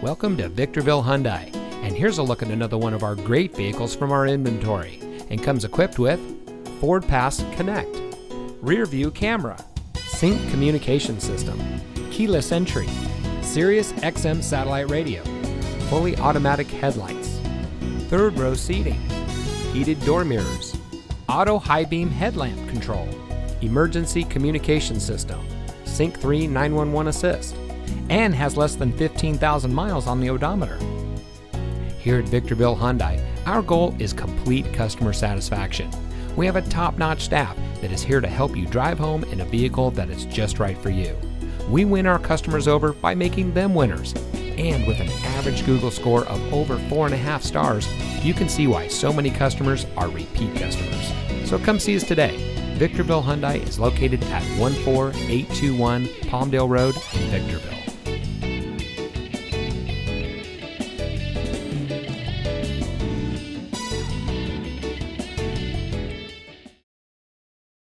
Welcome to Victorville Hyundai, and here's a look at another one of our great vehicles from our inventory, and comes equipped with Ford Pass Connect, rear view camera, sync communication system, keyless entry, Sirius XM satellite radio, fully automatic headlights, third row seating, heated door mirrors, auto high beam headlamp control, emergency communication system, Sync 3 911 assist, and has less than 15,000 miles on the odometer. Here at Victorville Hyundai, our goal is complete customer satisfaction. We have a top-notch staff that is here to help you drive home in a vehicle that is just right for you. We win our customers over by making them winners, and with an average Google score of over 4.5 stars, you can see why so many customers are repeat customers. So come see us today. Victorville Hyundai is located at 14821 Palmdale Road in Victorville.